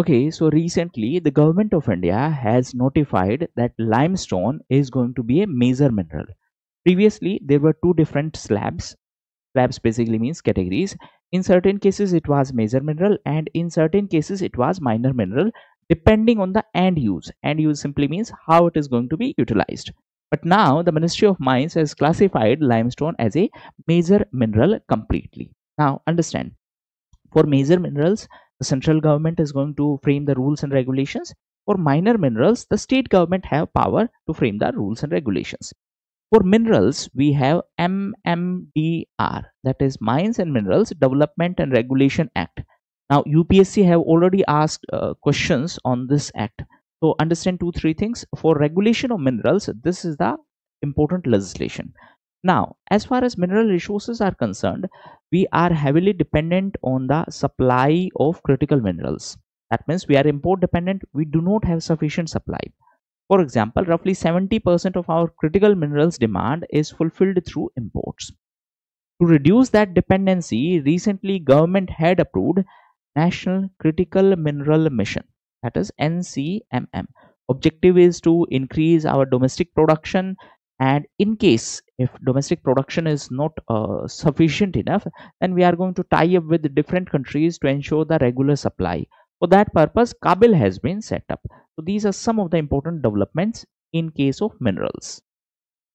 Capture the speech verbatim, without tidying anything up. Okay, so recently the government of India has notified that limestone is going to be a major mineral. Previously, there were two different slabs. Slabs basically means categories. In certain cases, it was major mineral, and in certain cases, it was minor mineral, depending on the end use. End use simply means how it is going to be utilized. But now the Ministry of Mines has classified limestone as a major mineral completely. Now understand, for major minerals, the central government is going to frame the rules and regulations. For minor minerals, the state government have power to frame the rules and regulations. For minerals, we have M M D R, that is Mines and Minerals Development and Regulation Act. Now U P S C have already asked uh, questions on this act. So understand two, three things. For regulation of minerals, this is the important legislation. Now, as far as mineral resources are concerned, we are heavily dependent on the supply of critical minerals. That means we are import dependent. We do not have sufficient supply. For example, roughly seventy percent of our critical minerals demand is fulfilled through imports. To reduce that dependency, recently government had approved National Critical Mineral Mission, that is N C M M. Objective is to increase our domestic production, and in case if domestic production is not uh, sufficient enough, then we are going to tie up with different countries to ensure the regular supply. For that purpose, Kabil has been set up. So these are some of the important developments in case of minerals.